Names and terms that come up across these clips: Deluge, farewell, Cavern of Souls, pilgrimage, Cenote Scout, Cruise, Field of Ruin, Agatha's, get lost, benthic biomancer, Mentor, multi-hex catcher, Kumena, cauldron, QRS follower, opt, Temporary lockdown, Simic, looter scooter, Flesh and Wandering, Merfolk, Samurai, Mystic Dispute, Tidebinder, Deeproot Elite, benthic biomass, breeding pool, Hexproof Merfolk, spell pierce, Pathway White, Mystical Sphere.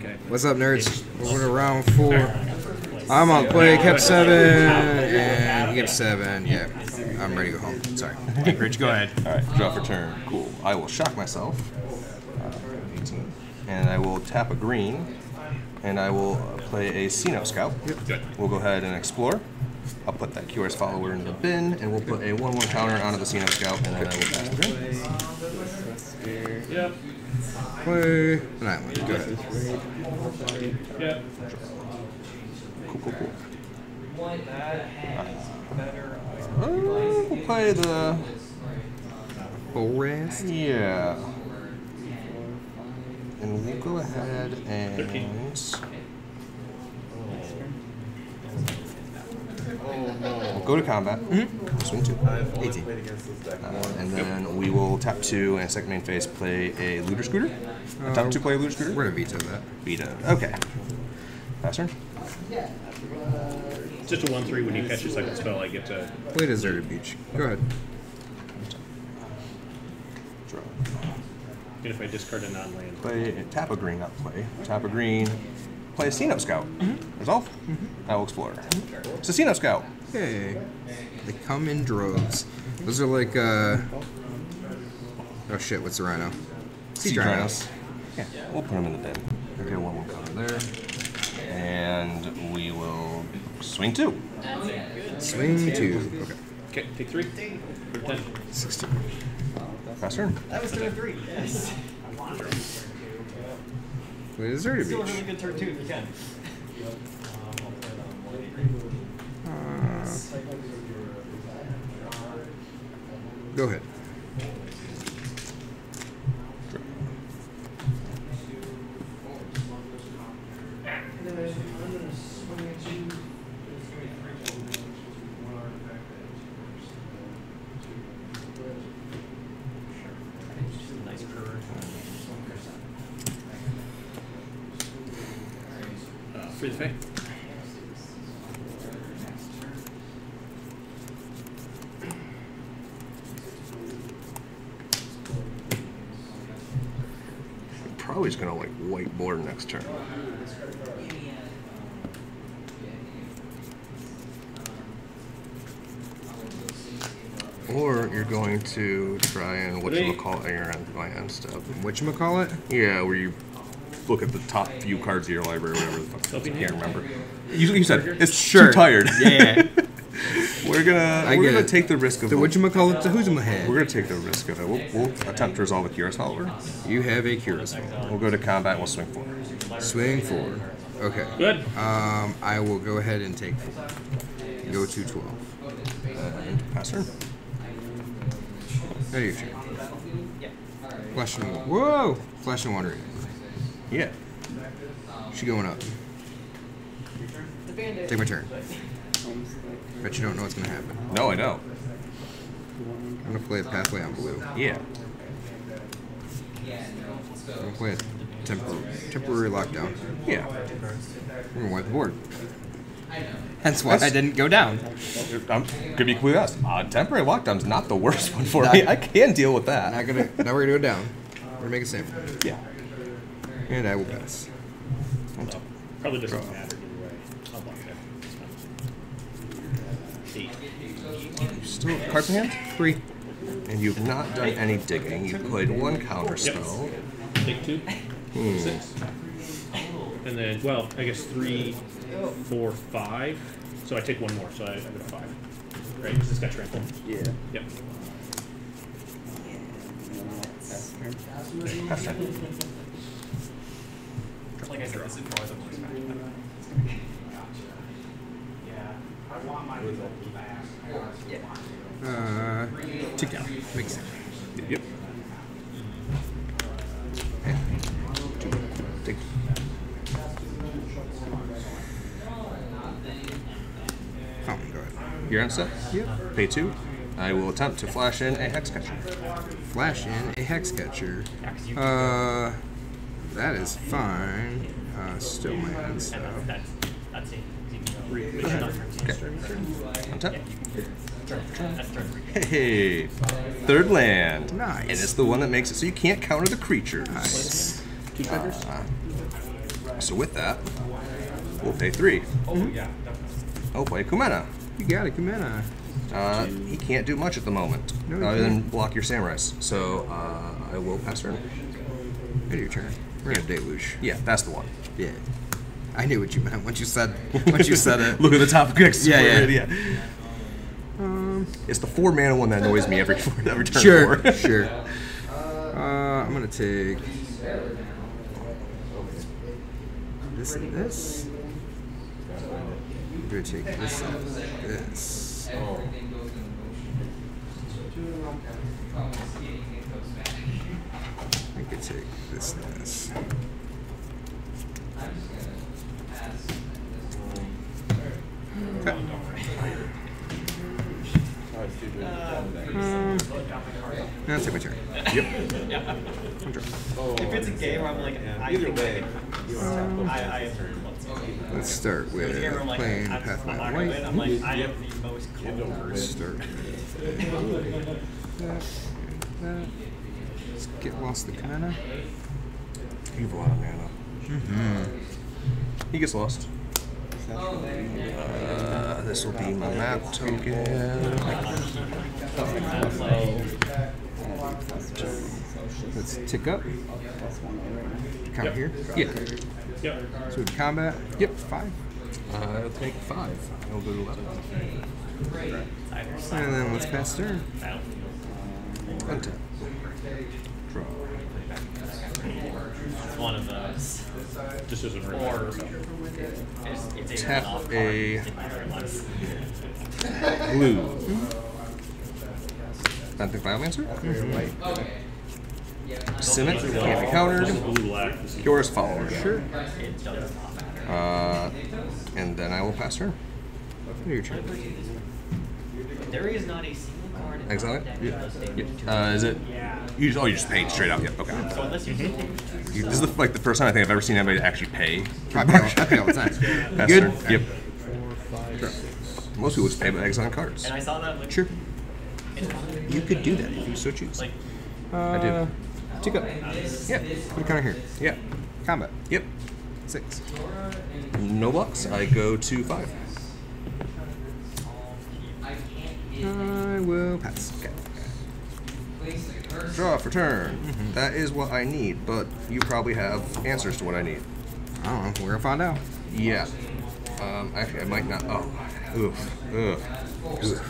Okay. What's up, nerds? We're to round 4. I'm on play, kept 7, and kept 7. Yeah, I'm ready to go home. Sorry. Rich, go ahead. Alright, draw for turn. Cool. I will shock myself. 18. And I will tap a green. And I will play a Cenote Scout. Yep. We'll go ahead and explore. I'll put that QRS follower into the bin, and we'll put a 1/1 counter onto the Cenote Scout, and then I will pass the green. Yep. Play an island. Go ahead. Yep. Cool. We'll play the forest. Yeah. And we'll go ahead and 13. We'll go to combat. Mm-hmm. Swing 2. 18. And then we will tap 2 and second main phase play a looter scooter. Top 2 play a looter scooter. We're going to veto that. Veto. Okay. Pass turn. It's just a 1/3 when you catch your second spell. I get to play Deserted Beach. Go ahead. Draw. And if I discard a non-land, play tap a green. Not play tap a green. Play a Cenote Scout. Mm-hmm. Resolve. Mm-hmm. I will explore. Mm-hmm. It's a Cenote Scout. Hey, they come in droves. Those are like oh shit, what's the rhino? Sea rhinos. Yeah, we'll put them in the bin. Okay, 1 will come in there. And we will swing 2. Swing 2. Okay. Okay, take 3. 10. 16. Pass turn. That was turn 3. Yes. Wait, is there a beach? Still a really good turn 2 if you can. Go ahead. Probably just gonna like white board next turn. Or you're going to try and whatchamacallit your end step. Whatchamacallit? Yeah, where you look at the top few cards of your library, whatever the fuck. I can't remember. You said it's sure. Too tired. Yeah. We're gonna take the risk of the whatchamacallit to who's in my head. We're gonna take the risk of it. We'll attempt to resolve a Curious Hollower. You have a Curious Hollower. We'll go to combat. We'll swing 4. Swing 4. Okay. Good. I will go ahead and take 4. Go to 12. Pass turn. There you go. Flesh and Wandering. Whoa! Flesh and Wandering. Yeah. She going up. Take my turn. Bet you don't know what's going to happen. No, I don't. I'm going to play a Pathway on blue. Yeah. I'm going to play a temporary lockdown. Yeah. I'm going to wipe the board. That's why I didn't go down. I'm going to be completely honest. Temporary lockdown's not the worst one for me. I can deal with that. Now we're going to go down. We're going to make it safe. Yeah. And I will pass. Probably doesn't matter. You still have cards in hand? 3. And you've not done any digging. You played 1 counter spell. Yep. Take 2. 6. And then, well, I guess 3, 4, 5. So I take 1 more, so I go to 5. Right? Because it's got trample. Yeah. Yep. Like I said, this is always a pushback. Yeah. I want my result back. Tick down. Makes sense. Yep. Tick. Oh, go ahead. You're on set? Yep. Pay 2. I will attempt to flash in a hex catcher. Flash in a hex catcher. That is fine. Still my hand stuff. That's it. Okay. On top. Hey, 3rd land. Nice. And it's the one that makes it so you can't counter the creatures. Nice. 2 triggers. So with that, we'll pay 3. Oh, play Kumena. You got it, Kumena. He can't do much at the moment, other than block your samurais. So I will pass turn. Go to your turn. We're gonna deluge. Yeah, that's the one. Yeah. I knew what you meant once you said. Once you said it. Look at the top next. Yeah. It's the 4-mana one that annoys me every turn. Sure. Sure. I'm gonna take this and this. I'm gonna take this and this. Oh. I could take this and this. Okay. That's my turn. Yep. If it's a game where I'm like, either way, let's start with playing Pathway White. I'm like, I have the most Let's start with let's get lost the Kumena. You have a lot of mana. He gets lost. This will be my map token. Let's tick up. Count here? Yeah. So we combat? Yep. 5. I'll take 5. I'll go to 11. And then let's pass turn. Untap. Draw. It's one of those. This isn't real. Tap a blue. Benthic Biomancer? Simic, can't be countered. QRS follower. Sure. And then I will pass her. Your turn. There is not a single card in exile. Is it? You just paid straight up. Yeah. Okay. So unless you this is like the first time I think I've ever seen anybody actually pay. I pay all the time. Good. Yep. 4, 5, 6. Most people just pay by exile cards. And I saw that. Like, sure. You could do that if you so choose. Like, I do. Tick up. Yeah. Put a counter here. Yeah. Combat. Yep. 6. No blocks. I go to 5. I will pass. Okay. Draw for turn. That is what I need, but you probably have answers to what I need. I don't know. We're gonna find out. Yeah. Actually, I might not. Oh. Oof.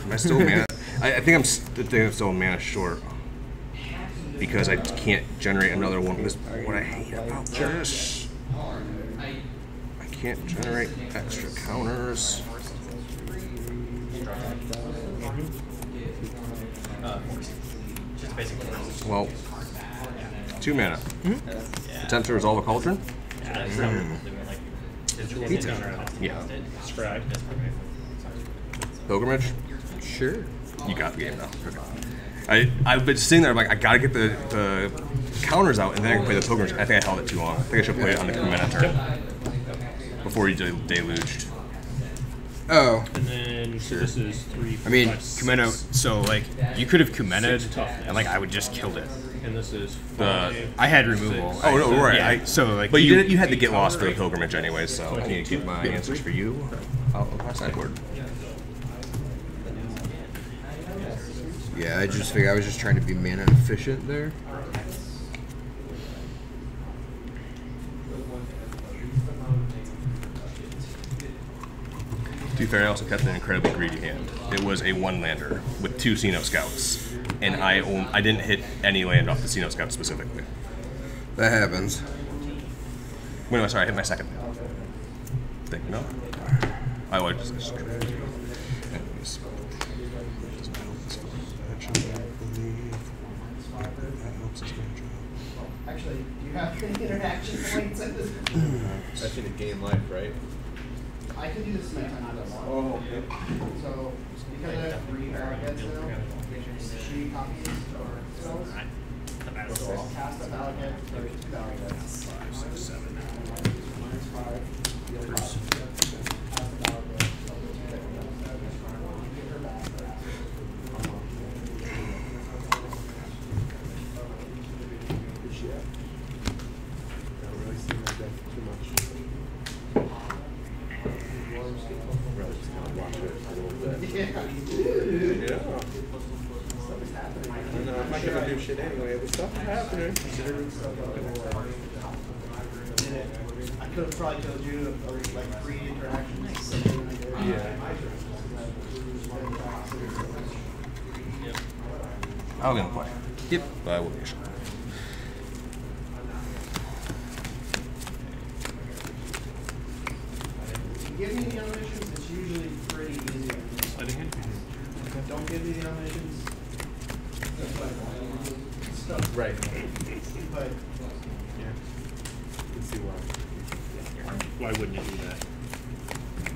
Am I still mana? I think I'm still mana short because I can't generate another one. This is what I hate about this. I can't generate extra counters. Well, 2 mana. Attempt to resolve a cauldron. Yeah. Pilgrimage. Sure. You got the game now. Okay. I've been sitting there. I'm like, I gotta get the counters out, and then I can play the pilgrimage. I think I held it too long. I think I should play it on the Kumena turn before you deluged. Oh. And then so this is 3, 4, I mean, Kumena. So like, you could have Kumena'd, and like I would just killed it. And this is I had removal. Oh no, right. Yeah. So like, but you had to get lost for the pilgrimage anyway. So I need to keep my answers for you. I'll cross that board. Yeah, I just think I was just trying to be mana efficient there. To be fair, I also kept an incredibly greedy hand. It was a 1-lander with 2 Cenote Scouts, and I didn't hit any land off the Cenote Scout specifically. That happens. Wait, no, sorry, I hit my second thing. No, I was just. Anyways, actually, you have the interaction points at this point. That's gonna gain life, right? I can do this next time. Oh, okay. So, because I have 3 arrogance now, she copies or fills. So I'll cast a validate, maybe 2 validates. 5, 6, 7. -5. The other cast a validate. Get her back. Good shit. I don't really see my deck too much. Yeah. I'm not gonna do shit anyway, but stuff is happening. I could have probably told you like 3 interactions. Yeah. I'm gonna play. Yep. I will. Give me the omniscience, it's usually pretty easy. I didn't. Don't give me the omniscience. Right. But yeah. You can see why. Why wouldn't you do that?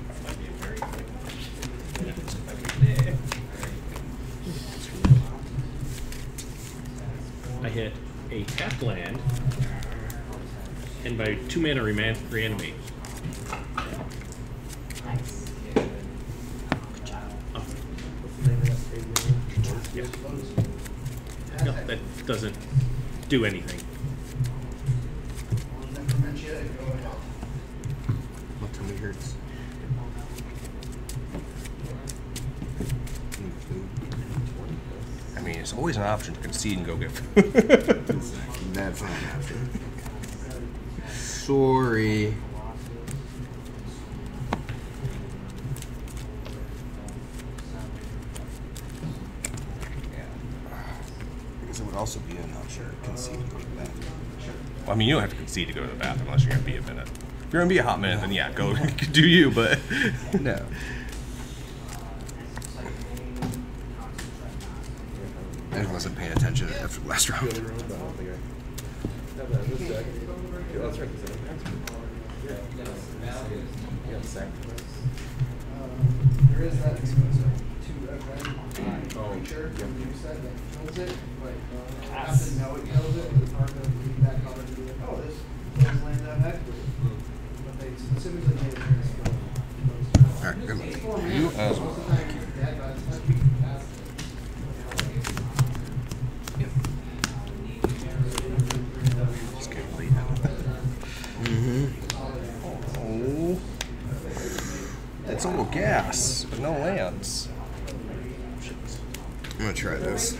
That might be a very quick one. I hit a tap land and by 2 mana reanimate. No, that doesn't do anything. What time it hurts? I mean, it's always an option to concede and go get food. That's not an option. Sorry. Also be an option to concede to go to the bathroom. Well, I mean, you don't have to concede to go to the bathroom unless you're going to be a minute. If you're going to be a hot minute, then yeah, go do you, but... No. I wasn't paying attention after the last round. There is that expensive to event creature from the new set that kills it, but I have to know it kills it, it's hard to leave that color to be like, oh, this does land on that. But they specifically made it very strong. Alright, good luck. You as well. Thank you. It's getting late now. Mm-hmm. Oh. That's a little gas, but no lands. I'm gonna try this.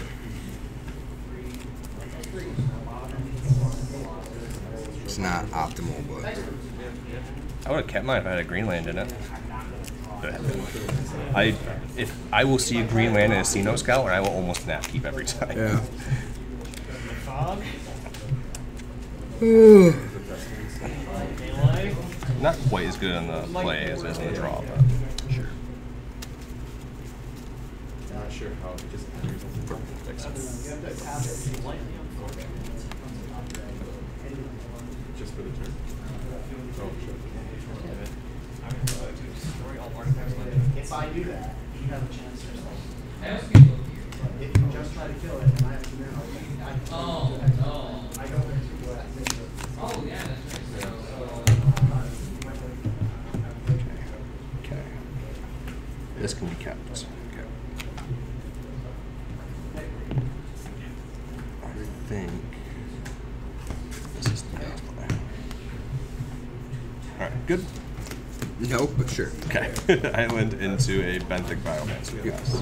It's not optimal, but I would have kept mine if I had a green land in it. But I will see a green land in a Cenote Scout, and I will almost nap keep every time. Yeah. Not quite as good on the play as it is on the draw, but. Sure how it just enters into the just for the turn. Oh, sure. If I do that, you have a chance to solve it. If you just try to kill it, and I have to know. Oh, no. I don't think you will. Oh, yeah, that's right. Okay. This can be kept. I think this is the best play. Alright, good? No, but sure. Okay. Island into a benthic biomass. Yes.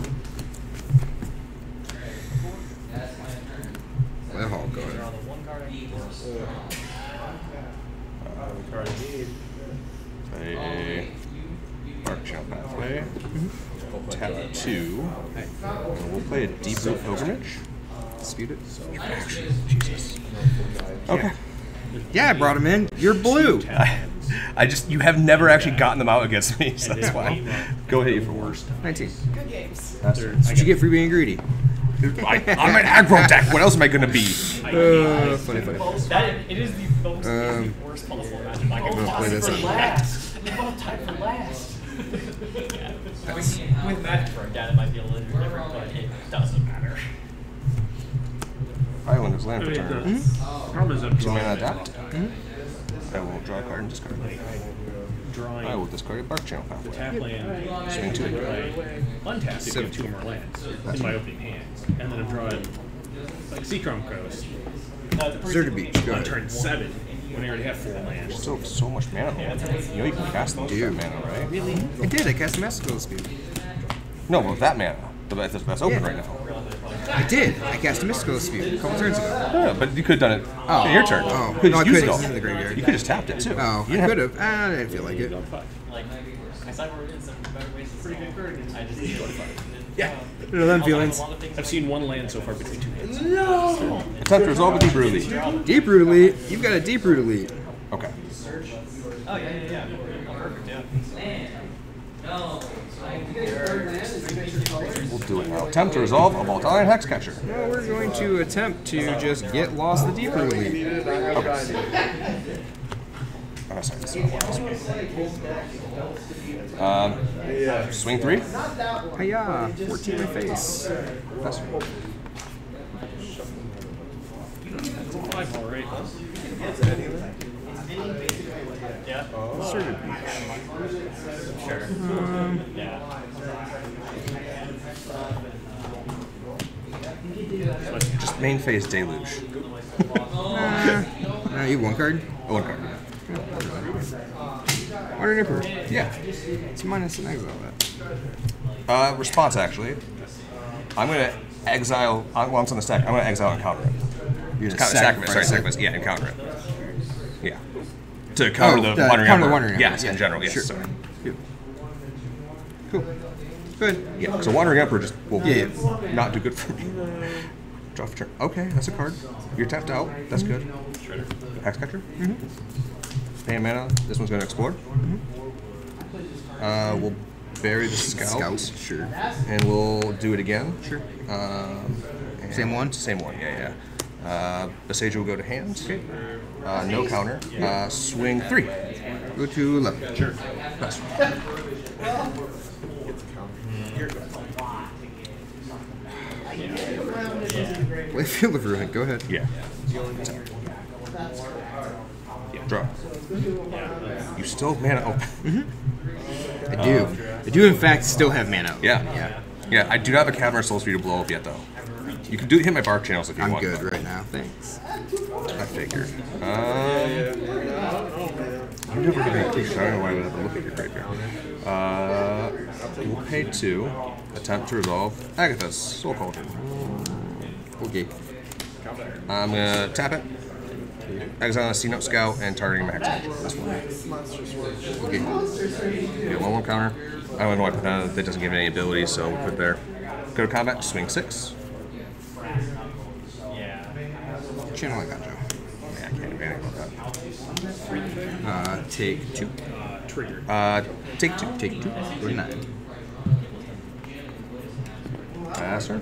Well, I'll go ahead. Play a Bark Channel Pathway. Mm-hmm. Tap 2. We'll play a deep blue pilgrimage. Dispute it. Jesus. Okay. Yeah, I brought him in. You're blue. I just, you have never actually gotten them out against me, so that's why. Go hit you for worse. 19. Good games. Did you get free being greedy? I'm an aggro deck. What else am I going to be? Funny. It is the worst possible matchup I can possibly for last. We're both tied for last. With Magic Breakdown, it might be a little different, but it doesn't matter. Island is land for turn. Mm-hmm. So I'm going to adapt. Mm-hmm. I will draw a card and discard it. I will discard a Bark Channel Pathway. Tap land. Swing 2. Untap to get 2 more lands in my opening hand. And then I'm drawing Seachrome Coast. Zero to beach. On turn 7, when I already have 4 lands. Still have so much mana. You know you can cast those mana, right? Really? I did. I cast Mystical Sphere. No, but with that mana. That's open right now. I did. I cast a Mystical Sphere a couple turns ago. Yeah, but you could have done it in your turn. Oh, no, I could have in the graveyard. You could just tapped it, too. Oh, you could have. I didn't feel like it. Yeah. No, them feelings. I've seen one land so far between two hands. No! Attempt to resolve with Deeproot Elite. Deeproot Elite? You've got a Deeproot Elite. Okay. Oh, yeah. Perfect, yeah. No. We'll do it now. Attempt to resolve a multi-hex catcher. No, we're going to attempt to just get lost the Deeproot Elite. Okay. Oh, sorry, this is not one. Swing three. Hi-ya, 14 in face. That's right. Yeah. Sure. Just main phase Deluge. No, you have one card? Oh, one card, yeah. Wandering Emperor. Yeah. It's minus an exile that. Response, actually. I'm going to exile. Well, it's on the stack. I'm going to exile and counter it. You're just sacrifice. Yeah, and counter it. Yeah. To counter the Wandering Emperor. Yes, in general. Yes, sorry. Cool. Good. Yeah, so Wandering Emperor just will not do good for me. Draw for turn. Okay, that's a card. You're tapped out. That's good. Hex catcher. Pay mana. This one's going to explore. Mm-hmm. We'll bury the scout. Sure. And we'll do it again. Sure. Same one? Same one, yeah. The Sage will go to hand. Okay. No counter. Swing three. Go to left. Sure. Pass. Play Field of Ruin. Go ahead. Yeah. Draw. Yeah. You still have mana open. Mm-hmm. I do. I do, in fact, still have mana open. Yeah. I do not have a Cavern of Souls for you to blow up yet, though. You can hit my Bark Channels if you want. I'm good right now, thanks. I figured. I'm never going to take a shot. I don't know why I would have to look at your graveyard. We'll pay two. Attempt to resolve Agatha's Soul Cauldron. Okay. I'm going to tap it. Exile on a Cenote Scout and targeting my hex catcher. That's one. Okay. Yeah, 1/1 counter. I don't know why I put that. That doesn't give me any abilities, so we'll put it there. Go to combat, swing six. Channel I got, Joe. Yeah, I can't advantage that. Take two. Trigger. Take two. Take two. Go to nine. Passer.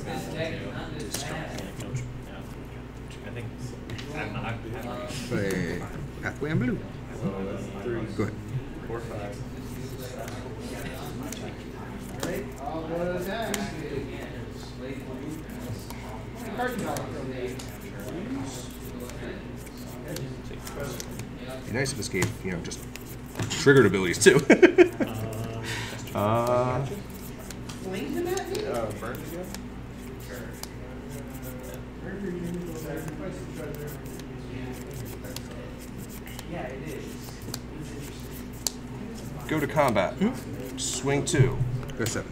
Play Pathway and Blue. Go ahead. 4, 5. It'd be nice if this gave, you know, just triggered abilities too. Yeah, it is. Go to combat. Mm-hmm. Swing two. Go seven.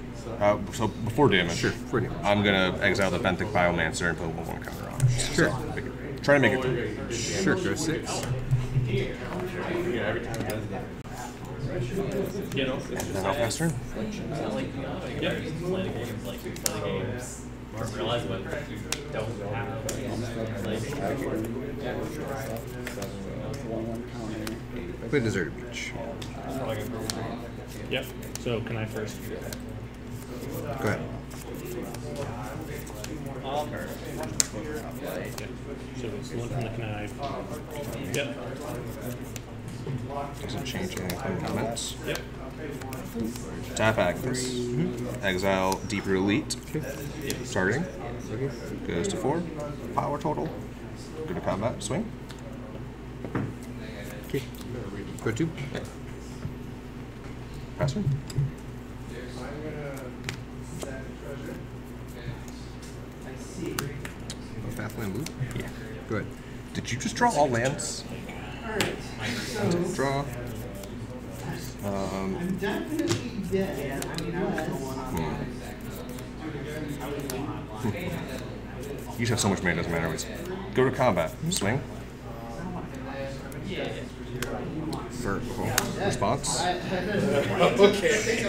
So before damage, sure. Before damage, I'm gonna exile the benthic biomass and put 1/1 counter on it. Sure. So, try to make it through. Sure. Go six. You know, I'll pass turn. Realize what don't happen. Play Deserted Beach. Yep. So can I first? Go ahead. So it's one from the knife. Yep. Doesn't change anything. Comments. Yep. Tap Agnes. Mm-hmm. Exile Deeproot Elite. Okay. Starting. Okay. Goes to 4. Power total. Go to combat. Swing. Okay. Go 2. Okay. Pass. Pathland Blue? Yeah. Good. Did you just draw all lands? Draw. I'm definitely dead. You should have so much mana, it doesn't matter anyways. Go to combat. Swing. Vertical. Response. Okay.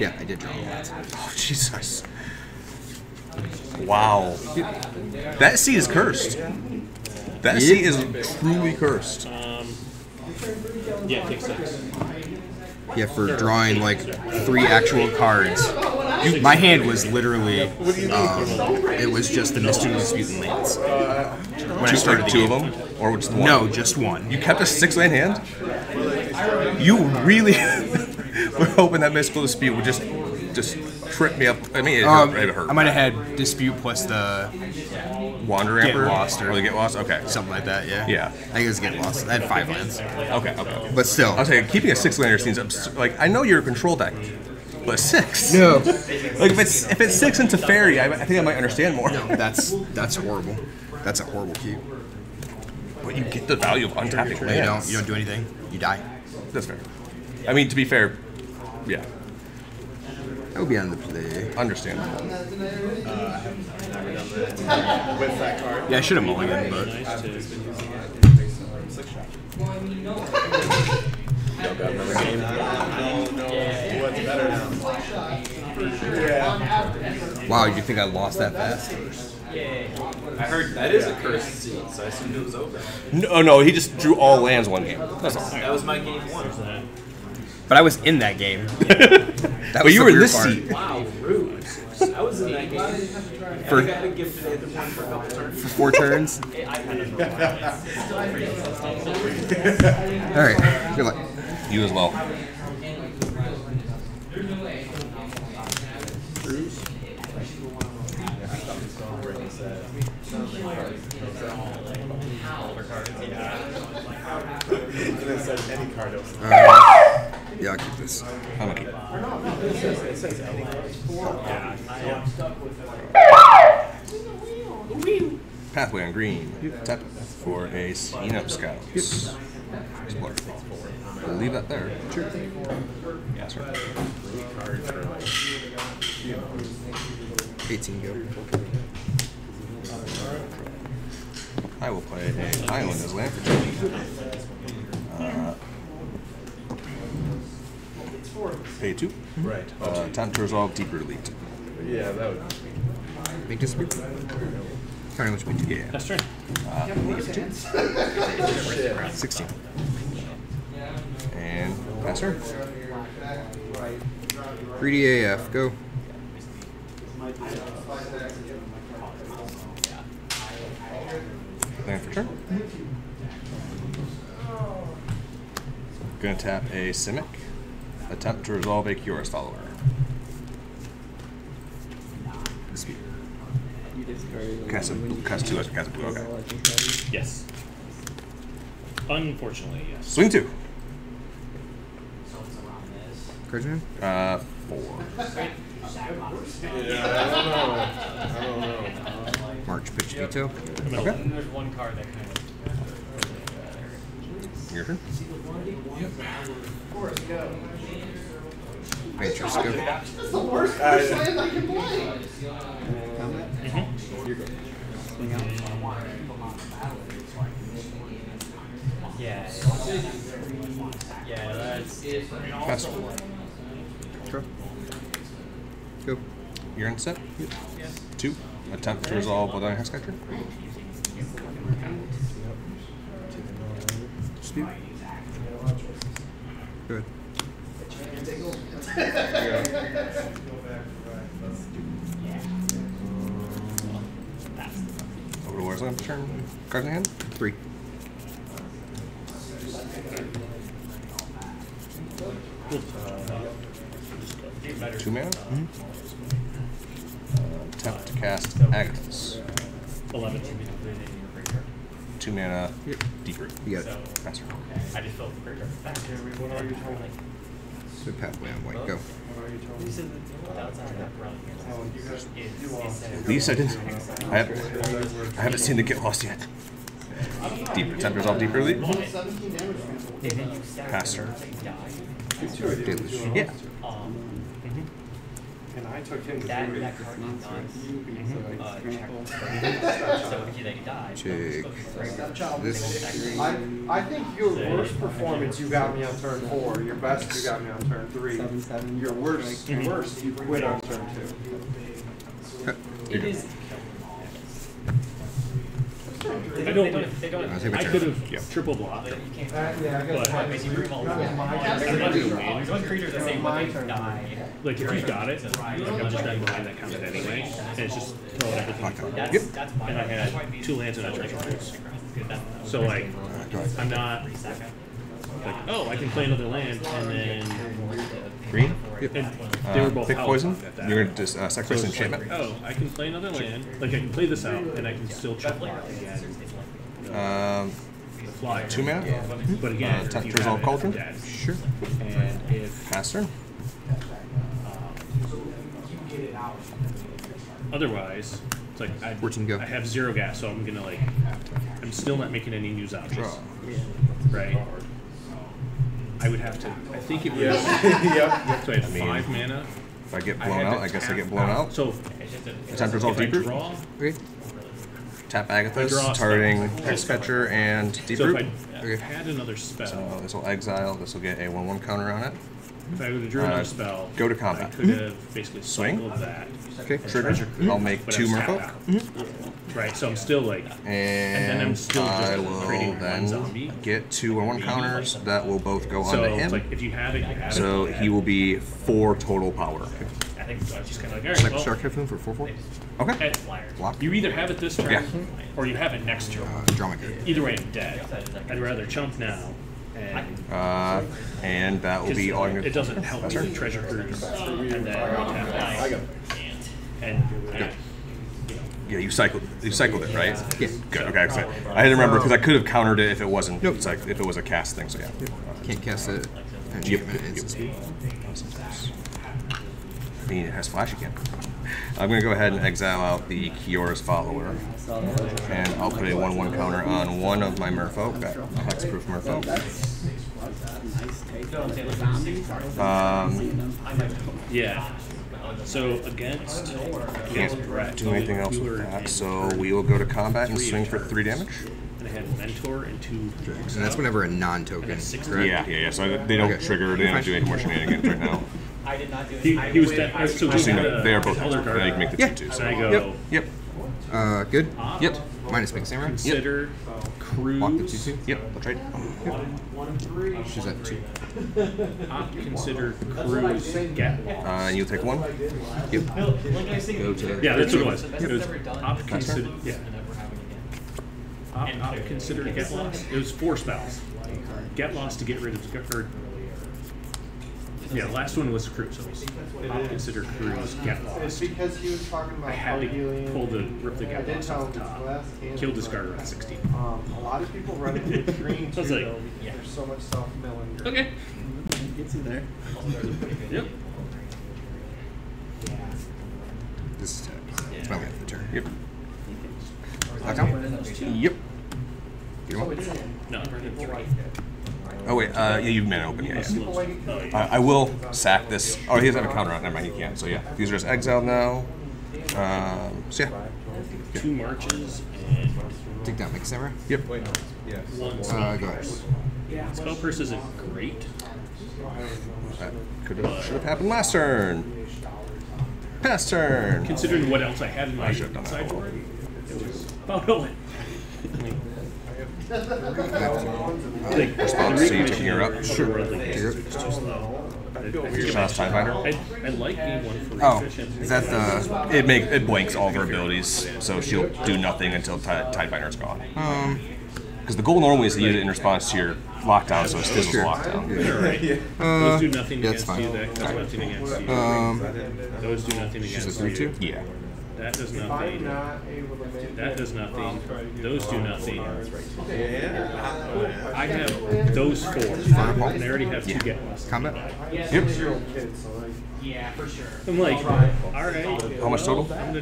Yeah, I did draw a lot. Oh, Jesus. Wow. That seat is cursed. That seat is truly cursed. Yeah, take six. Yeah, for drawing like 3 actual cards. My hand was literally, it was just the Mystic Dispute and lands. When I started the game. Two of them? Or just one? No, just one. You kept a 6-land hand? You really were hoping that Mystical Dispute would just trip me up. I mean, it hurt. I might have had Dispute plus the Wandering Emperor? Get Lost. Or the Get Lost? Okay. Something like that, yeah. Yeah. I think it was Get Lost. I had 5 lands. Okay, okay. But still. I was saying, keeping a 6-lander seems absurd. Like, I know you're a control deck. But 6. No. Like if it's 6 into Fairy, I think I might understand more. No, that's horrible. That's a horrible keep. But you get the value of untapping lands. You don't do anything. You die. That's fair. I mean, to be fair, yeah. That would be on the play. Understandable. With that card. Yeah, I should have mulliganed, but. No, yeah. Wow, you think I lost that fast? Yeah. I heard that is a cursed scene, so I assumed it was over. No, no, he just drew all lands one game. That's all. That was my game 1. But I was in that game. Yeah. But you were in this seat. Wow, rude. I was in that game. For, I gotta give the one for a couple turns. For 4 turns? Alright, good luck. You as well. Cruise? Yeah, I'll keep this. How many? It says any. Yeah. Pathway on green. Tap for a Cenote Scout. Explore. We'll leave that there. Sure. Yeah, that's right. 18 go. I will play an island as land for 2. Pay 2. Right. Time to resolve Deeproot Elite. Yeah, that would make this weird. Kind of much we do. That's right. 16. And pass her. 3DAF, go. Land for turn. Gonna tap a Simic. Attempt to resolve a QRS follower. Dispute. Cast blue, okay. Yes. Unfortunately, yes. Swing 2. Christian? 4. Yeah, I don't know. March pitch veto. Okay. There's one card that kind of. Your turn? Yep. Go. That's the worst person I can play. You're good. Swing out. Yeah, that's it. Go. You're in set? Yep. 2. Attempt to resolve with a multi-hex catcher. Steve. Good. Over to Warzone for turn. Cards in hand? 3. Two mana? Mm-hmm. Attempt to cast Agatha's. 11. 2 mana, Deeproot. You got it. Faster. I just felt the what are you trying? So Pathway on white, go. At least I didn't. I haven't seen the Get Lost yet. Deeper. Attempt to resolve Deeproot Elite. Pass her. Deluge. Yeah. And I took him to that card is not checked. So if you like die, I think your worst performance you got me on turn 4. Your best you got me on turn 3. Your worst you quit on turn 2. It is. I could have triple blocked. Yeah, I guess you remove all the one creature the same way die. Like if you've got it, like I'm just not mind that counted anyway. And it's just throwing everything. Yep. And I had 2 lands and I tried to. So like I'm not like, oh, I can play another land and then green? Yep. They were both pick poison. You're going to just sacrifice an enchantment. Oh, I can play another land. Like, I can play this out, and I can still chip block. Flyer. 2 mana? Yeah. But again, if you have cauldron? Sure. And if... Master? Otherwise, it's like, I have 0 gas, so I'm going to, like... I'm still not making any new options. Right? I would have to. I think it was. Yep. So I had 5 mana. If I get blown out, I guess I get blown out. So attempt resolve Deeproot. Okay. Tap Agatha's, targeting Hex Catcher and Deeproot. So if I had another spell. So this will exile. This will get a 1/1 counter on it. If I would have drew another spell, go to combat. I could have basically swing that. Okay. Trigger. I'll make 2 Merfolk. Right. So I'm still like, and then I'm still just creating one zombie. Get 2/1 counters that will both go on to him. Like if you have it, you have so it. He will be 4 total power. Okay. I think so. I was just kind of like, all right, Shark Headphone for 4/4. Okay. Block. You either have it this turn or you have it next turn. Draw my card. Either way, I'm dead. I'd rather chump now. And that will be all your. It doesn't help turn treasure cruise. And then I got it. And yeah, you cycled it, right? Yeah. Good. Okay, excellent. I didn't remember because I could have countered it if it wasn't. Nope. Like if it was a cast thing, so yeah. Can't cast it. Yep. I mean, it has flash again. I'm gonna go ahead and exile out the Curious Hollower, and I'll put a 1/1 counter on one of my Merfolk. Hexproof Merfolk. Yeah. So against can't do anything else with that. So we will go to combat and swing for 3 damage. And I had mentor and 2 tricks. And that's whenever a non-token. Yeah. So they don't trigger. They don't do any more shenanigans right now. I did not do it. He was dead. They are both helpers. They make the 2/2. So I go. Yep. Good. Yep. Minus big samurai. Consider Cruise. Walk the 2/2. Yep. That's right. Yep. She's at 2. Opt, consider Cruise. Get lost. And you'll take 1. Yep. Go to the that's what it was. Yep. It was opt, consider. Yeah. Opt, consider get lost. It was 4 spells. Get lost to get rid of the. Yeah, last one was Cruise. I'll consider Cruise get lost. Because he was talking about I had to rip the get lost off the top. Killed his guard around 16. A lot of people run into the green too, though, there's so much stuff milling. Okay. Gets in there. Yep. This is probably the turn. Yep. Lockdown? Yep. You want one? No, right. Oh wait, you've been open. Yeah. I will sack this. Oh, he doesn't have a counter on. Never mind, he can't. So yeah, these are just exiled now. So yeah. 2 marches. And take down Mystic Sphere. Yep. Go ahead. Spell curse isn't great. That should have happened last turn. Past turn. Considering what else I had in my sideboard, it was about it. Response C, taking her up. Sure. Your last time binder. I like E1 for efficient. Is that the? It blanks all of her abilities, so she'll do nothing until Tidebinder is gone. Because the goal normally is to use it in response to your lockdown, so it stizzles lockdown. Yeah. Those do nothing against you. That's nothing against you. Those do nothing against you. Yeah. That does nothing. That does nothing. Those do nothing. I have those 4. And I already have 2 get lost. Combat? Yep. Yeah, for sure. I'm like, alright. How much total? 9.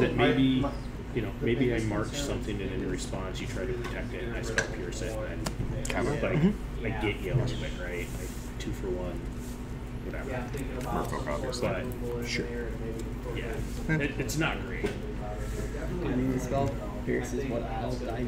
That maybe you know, maybe I march something and in response you try to protect it and I spell pierce it and I get you a little bit, right? Like 2 for 1, whatever. Merfolk obviously. Sure. Yeah. It's not great. I mean, the spell pierce is what else I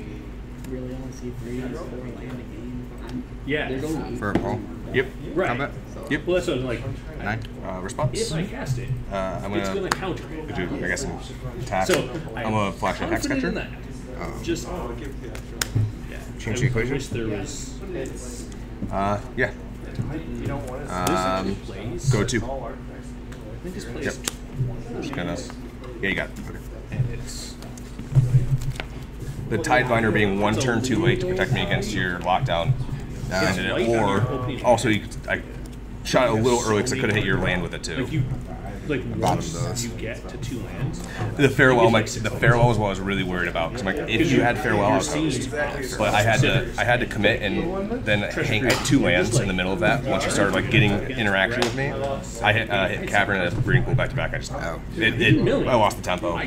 really only see 3 or 4 land a game. Yeah. For a roll. Yep. Right. Combat. Yep. Well, that's what I was like. 9. Response. If I cast it, it's going to counter it. I guess an attack. So I'm going to flash a hex catcher. Just change the equation. I wish there was... yeah. Go 2. Yep. Just gonna... Yeah, you got it. Okay. And it's... The Tidebinder being 1 turn too late to protect me against your lockdown. Or also, you could, I shot a little early because I could have hit your land with it too. Once you get to 2 lands. The farewell is what I was really worried about. Because like, if you had farewell, I was host. But I had to commit and then hang at 2 lands in the middle of that. Once you started like getting interaction with me, I hit Cavern and Breeding Pool back to back. I lost the tempo.